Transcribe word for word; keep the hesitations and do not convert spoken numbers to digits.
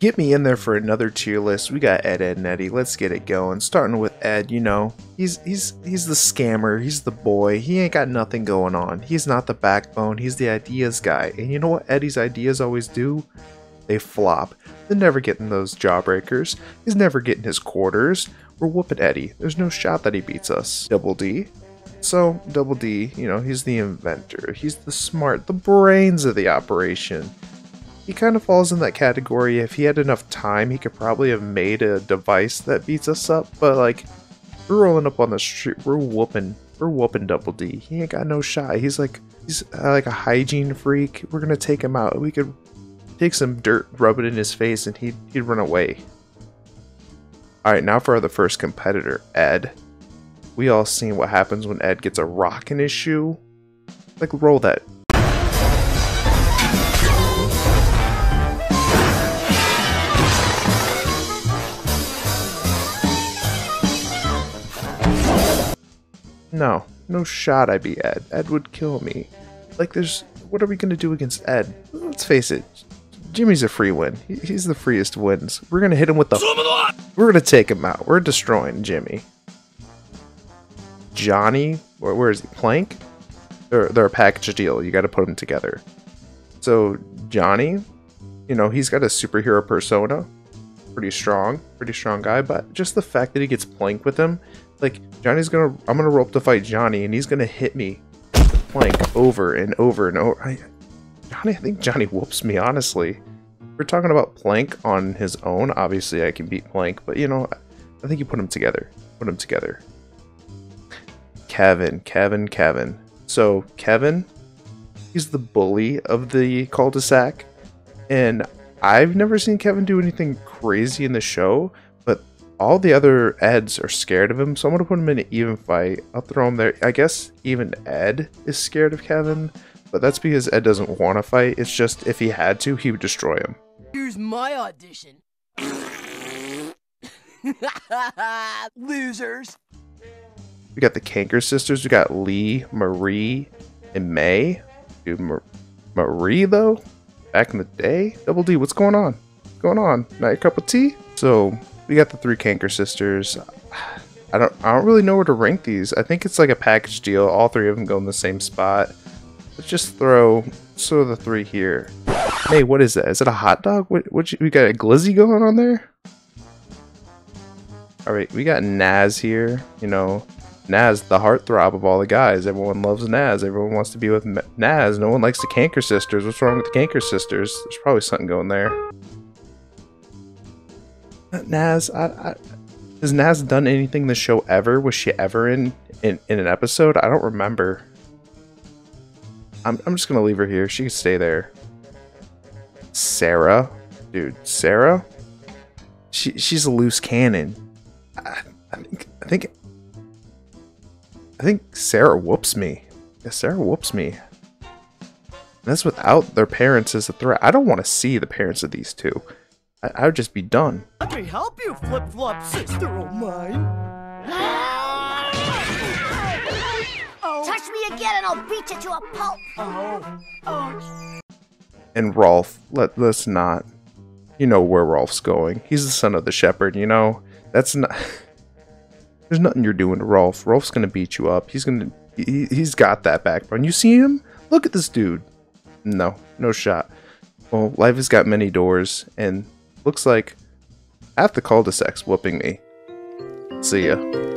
Get me in there for another tier list. We got Ed, Edd and Eddy. Let's get it going. Starting with Edd, you know, he's he's he's the scammer. He's the boy. He ain't got nothing going on. He's not the backbone. He's the ideas guy. And you know what Eddie's ideas always do? They flop. They're never getting those jawbreakers. He's never getting his quarters. We're whooping Eddy. There's no shot that he beats us. Double D. So Double D, you know, he's the inventor. He's the smart, the brains of the operation. He kind of falls in that category. If he had enough time, he could probably have made a device that beats us up, but like, we're rolling up on the street, we're whooping, we're whooping Double D. He ain't got no shot. He's like, he's uh, like a hygiene freak. We're gonna take him out. We could take some dirt, rub it in his face, and he'd, he'd run away. All right, now for the first competitor, Edd. We all seen what happens when Edd gets a rock in his shoe. Like, roll that. No, no shot I beat Edd. Edd would kill me. Like, there's, what are we gonna do against Edd? Let's face it, Jimmy's a free win. He, he's the freest wins. We're gonna hit him with the, we're gonna take him out. We're destroying Jimmy. Jonny, where, where is he, Plank? They're, they're a package deal, you gotta put them together. So Jonny, you know, he's got a superhero persona. Pretty strong, pretty strong guy, but just the fact that he gets Plank with him, like, Johnny's gonna, I'm gonna rope to fight Jonny, and he's gonna hit me with Plank over and over and over. I, Jonny, I think Jonny whoops me, honestly. We're talking about Plank on his own. Obviously, I can beat Plank, but you know, I think you put them together. Put them together. Kevin, Kevin, Kevin. So Kevin, he's the bully of the cul-de-sac, and I've never seen Kevin do anything crazy in the show. All the other Edds are scared of him, so I'm gonna put him in an even fight. I'll throw him there. I guess even Edd is scared of Kevin, but that's because Edd doesn't want to fight. It's just if he had to, he would destroy him. Here's my audition. Losers. We got the Kanker Sisters. We got Lee, Marie, and May. Dude, Mar Marie though, back in the day. Double D, what's going on? What's going on? Not your cup of tea? So. We got the three Kanker Sisters. I don't I don't really know where to rank these. I think it's like a package deal. All three of them go in the same spot. Let's just throw so the three here. Hey, what is that? Is it a hot dog? What, what you, we got a glizzy going on there? All right, we got Nazz here. You know, Nazz, the heartthrob of all the guys. Everyone loves Nazz. Everyone wants to be with Nazz. No one likes the Kanker Sisters. What's wrong with the Kanker Sisters? There's probably something going there. Nazz, I, I, has Nazz done anything in the show ever? Was she ever in, in in an episode? I don't remember. I'm I'm just gonna leave her here. She can stay there. Sarah, dude, Sarah, she she's a loose cannon. I, I think I think I think Sarah whoops me. Yeah, Sarah whoops me. And that's without their parents as a threat. I don't want to see the parents of these two. I would just be done. Let me help you, flip-flop sister of mine. Oh. Touch me again and I'll beat you to a pulp. Oh. Oh. And Rolph, let, let's not. You know where Rolph's going. He's the son of the shepherd, you know? That's not... There's nothing you're doing to Rolph. Rolph's gonna beat you up. He's gonna... He, he's got that backbone. You see him? Look at this dude. No. No shot. Well, life has got many doors, and... Looks like half the cul-de-sac's whooping me. See ya.